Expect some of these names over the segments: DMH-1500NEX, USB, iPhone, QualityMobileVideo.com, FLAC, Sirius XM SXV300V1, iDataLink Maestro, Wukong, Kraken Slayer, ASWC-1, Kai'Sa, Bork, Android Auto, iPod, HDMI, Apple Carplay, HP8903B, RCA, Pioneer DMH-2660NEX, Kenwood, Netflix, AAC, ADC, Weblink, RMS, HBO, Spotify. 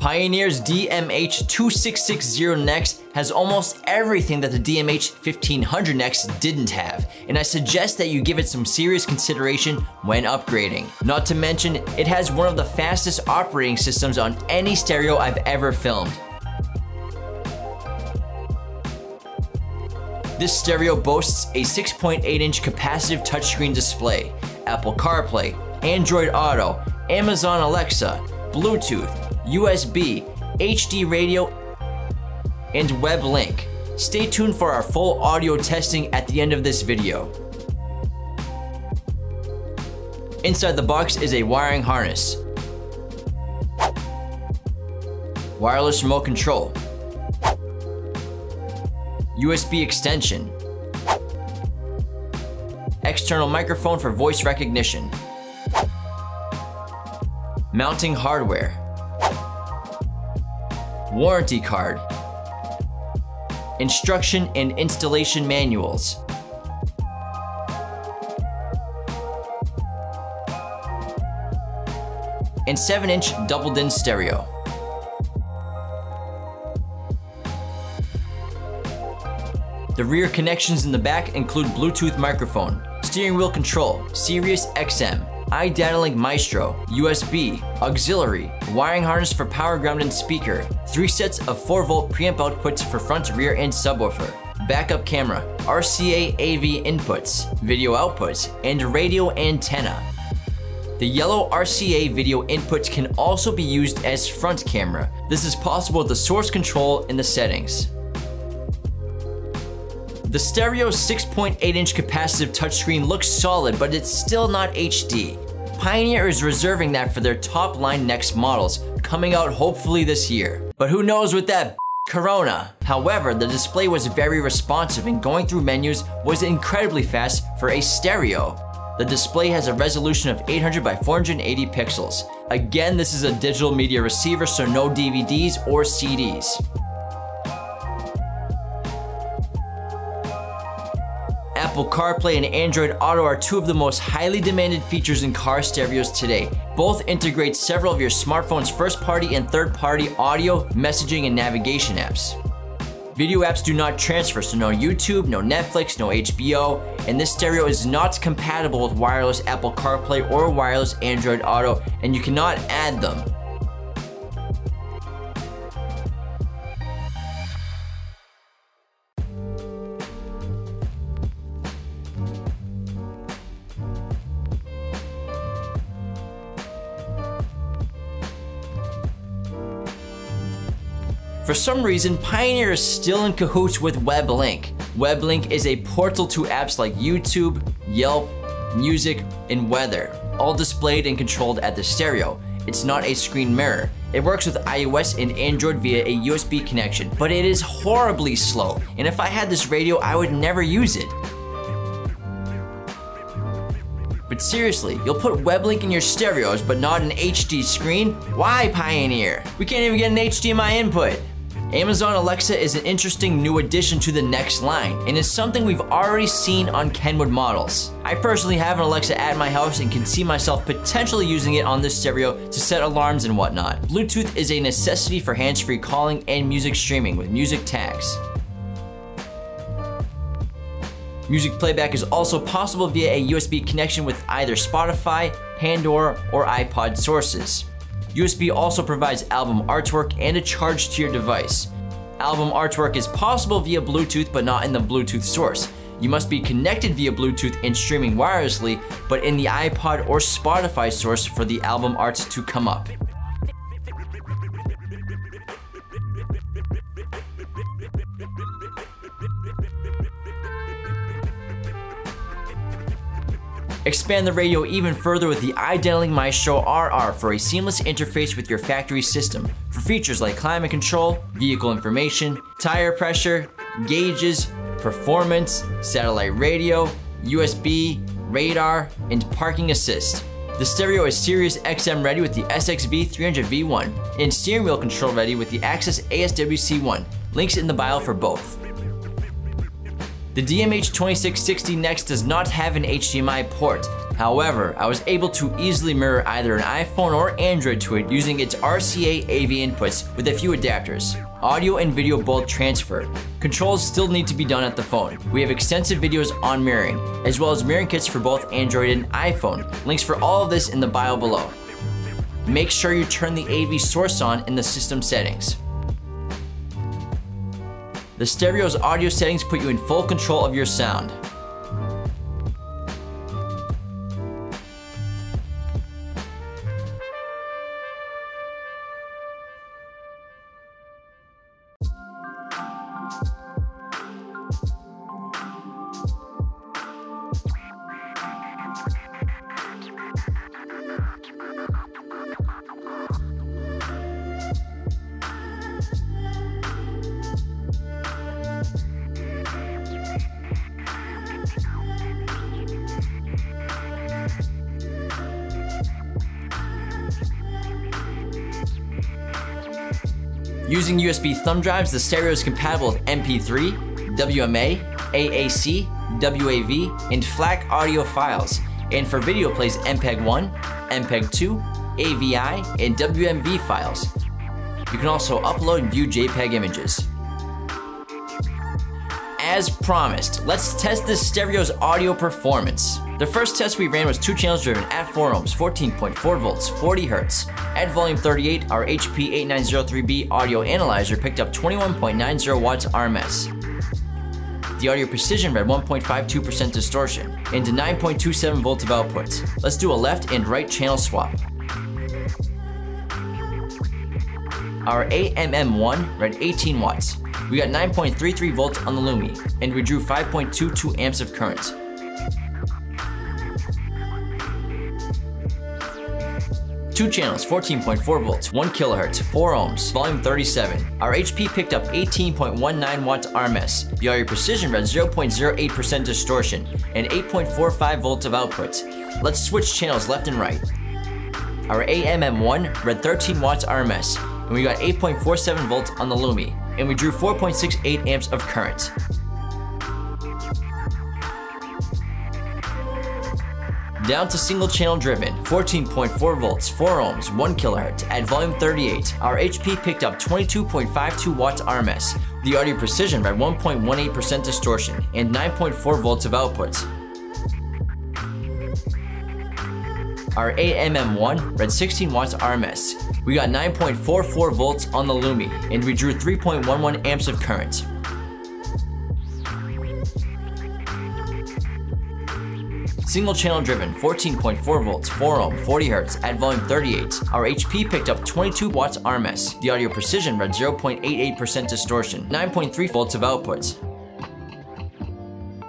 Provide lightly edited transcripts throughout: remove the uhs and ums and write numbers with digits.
Pioneer's DMH-2660NEX has almost everything that the DMH-1500NEX didn't have, and I suggest that you give it some serious consideration when upgrading. Not to mention, it has one of the fastest operating systems on any stereo I've ever filmed. This stereo boasts a 6.8-inch capacitive touchscreen display, Apple CarPlay, Android Auto, Amazon Alexa, Bluetooth, USB, HD radio, and Weblink. Stay tuned for our full audio testing at the end of this video. Inside the box is a wiring harness, wireless remote control, USB extension, external microphone for voice recognition, mounting hardware, warranty card, instruction and installation manuals. And 7-inch doubled-in stereo. The rear connections in the back include Bluetooth microphone, steering wheel control, Sirius XM, iDataLink Maestro, USB, auxiliary, wiring harness for power ground and speaker, 3 sets of 4-volt preamp outputs for front, rear, and subwoofer, backup camera, RCA AV inputs, video outputs, and radio antenna. The yellow RCA video inputs can also be used as front camera. This is possible with the source control in the settings. The stereo's 6.8-inch capacitive touchscreen looks solid, but it's still not HD. Pioneer is reserving that for their top-line NEX models, coming out hopefully this year. But who knows with that corona. However, the display was very responsive and going through menus was incredibly fast for a stereo. The display has a resolution of 800 by 480 pixels. Again, this is a digital media receiver, so no DVDs or CDs. Apple CarPlay and Android Auto are two of the most highly demanded features in car stereos today. Both integrate several of your smartphone's first-party and third-party audio, messaging, and navigation apps. Video apps do not transfer, so no YouTube, no Netflix, no HBO, and this stereo is not compatible with wireless Apple CarPlay or wireless Android Auto, and you cannot add them. For some reason, Pioneer is still in cahoots with Weblink. Weblink is a portal to apps like YouTube, Yelp, Music, and Weather, all displayed and controlled at the stereo. It's not a screen mirror. It works with iOS and Android via a USB connection, but it is horribly slow, and if I had this radio, I would never use it. But seriously, you'll put Weblink in your stereos, but not an HD screen? Why, Pioneer? We can't even get an HDMI input. Amazon Alexa is an interesting new addition to the NEX line, and is something we've already seen on Kenwood models. I personally have an Alexa at my house and can see myself potentially using it on this stereo to set alarms and whatnot. Bluetooth is a necessity for hands-free calling and music streaming with music tags. Music playback is also possible via a USB connection with either Spotify, Pandora, or iPod sources. USB also provides album artwork and a charge to your device. Album artwork is possible via Bluetooth, but not in the Bluetooth source. You must be connected via Bluetooth and streaming wirelessly, but in the iPod or Spotify source for the album art to come up. Expand the radio even further with the iDataLink Maestro RR for a seamless interface with your factory system for features like climate control, vehicle information, tire pressure, gauges, performance, satellite radio, USB, radar, and parking assist. The stereo is Sirius XM ready with the SXV300V1 and steering wheel control ready with the Axxess ASWC-1. Links in the bio for both. The DMH-2660NEX does not have an HDMI port. However, I was able to easily mirror either an iPhone or Android to it using its RCA AV inputs with a few adapters. Audio and video both transfer. Controls still need to be done at the phone. We have extensive videos on mirroring, as well as mirroring kits for both Android and iPhone. Links for all of this in the bio below. Make sure you turn the AV source on in the system settings. The stereo's audio settings put you in full control of your sound. Using USB thumb drives, the stereo is compatible with MP3, WMA, AAC, WAV, and FLAC audio files, and for video plays MPEG-1, MPEG-2, AVI, and WMV files. You can also upload and view JPEG images. As promised, let's test this stereo's audio performance. The first test we ran was 2 channels driven at 4 ohms, 14.4 volts, 40 hertz. At volume 38, our HP8903B audio analyzer picked up 21.90 watts RMS. The audio precision read 1.52% distortion into 9.27 volts of output. Let's do a left and right channel swap. Our AMM1 read 18 watts. We got 9.33 volts on the Lumi, and we drew 5.22 amps of current. Two channels, 14.4 volts, 1 kilohertz, 4 ohms, volume 37. Our HP picked up 18.19 watts RMS. The audio precision read 0.08% distortion and 8.45 volts of output. Let's switch channels left and right. Our AMM1 read 13 watts RMS, and we got 8.47 volts on the Lumi, and we drew 4.68 amps of current. Down to single channel driven, 14.4 volts, 4 ohms, 1 kilohertz. At volume 38, our HP picked up 22.52 watts RMS. The audio precision read 1.18% distortion and 9.4 volts of output. Our AMM1 read 16 watts RMS. We got 9.44 volts on the Lumi, and we drew 3.11 amps of current. Single channel driven, 14.4 volts, 4 ohm, 40 hertz. At volume 38, our HP picked up 22 watts RMS. The audio precision read 0.88% distortion, 9.3 volts of output.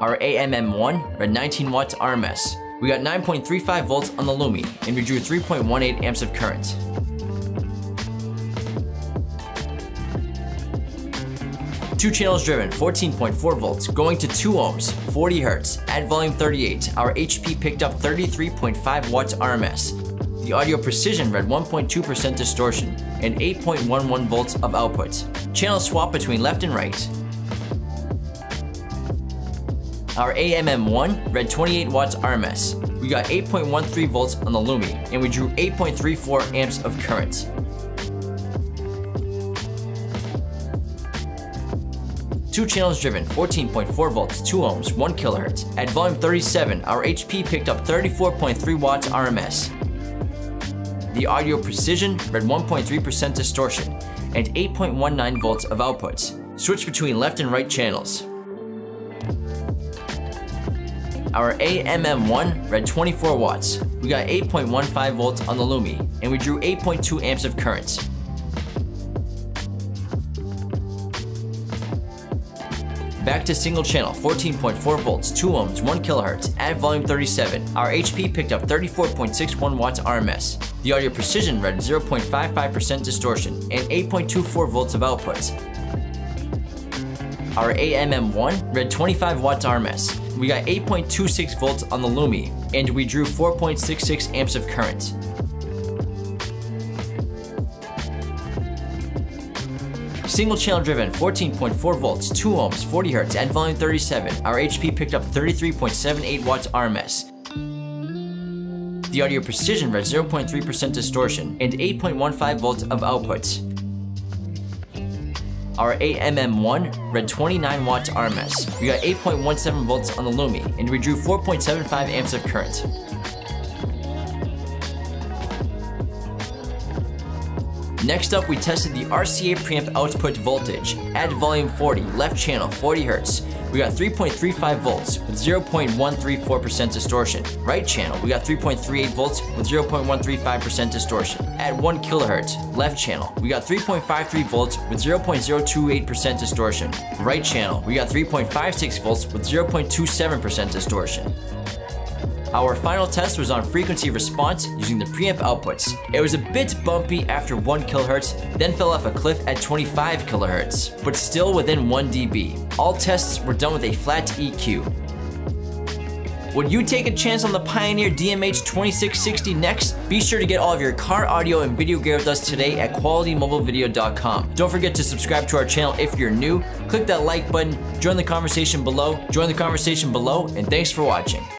Our AMM1 read 19 watts RMS. We got 9.35 volts on the Lumi, and we drew 3.18 amps of current. Two channels driven, 14.4 volts, going to 2 ohms, 40 hertz. At volume 38, our HP picked up 33.5 watts RMS. The audio precision read 1.2% distortion and 8.11 volts of output. Channel swap between left and right. Our AMM1 read 28 watts RMS. We got 8.13 volts on the Lumi, and we drew 8.34 amps of current. Two channels driven, 14.4 volts, 2 ohms, 1 kilohertz. At volume 37, our HP picked up 34.3 watts RMS. The audio precision read 1.3% distortion and 8.19 volts of output. Switch between left and right channels. Our AMM1 read 24 watts. We got 8.15 volts on the Lumi, and we drew 8.2 amps of current. Back to single channel, 14.4 volts, 2 ohms, 1 kilohertz. At volume 37, our HP picked up 34.61 watts RMS. The audio precision read 0.55% distortion and 8.24 volts of output. Our AMM1 read 25 watts RMS. We got 8.26 volts on the Lumi, and we drew 4.66 amps of current. Single channel driven, 14.4 volts, 2 ohms, 40 hertz. At volume 37, our HP picked up 33.78 watts RMS. the audio precision read 0.3% distortion and 8.15 volts of output. Our AMM1 read 29 watts RMS. We got 8.17 volts on the Lumi, and we drew 4.75 amps of current. Next up, we tested the RCA preamp output voltage at volume 40, left channel, 40 Hz. We got 3.35 volts with 0.134% distortion. Right channel, we got 3.38 volts with 0.135% distortion. At 1 kHz, left channel, we got 3.53 volts with 0.028% distortion. Right channel, we got 3.56 volts with 0.27% distortion. Our final test was on frequency response using the preamp outputs. It was a bit bumpy after 1 kHz, then fell off a cliff at 25 kHz, but still within 1 dB. All tests were done with a flat EQ. Would you take a chance on the Pioneer DMH-2660NEX? Be sure to get all of your car audio and video gear with us today at QualityMobileVideo.com. Don't forget to subscribe to our channel if you're new. Click that like button, join the conversation below, and thanks for watching.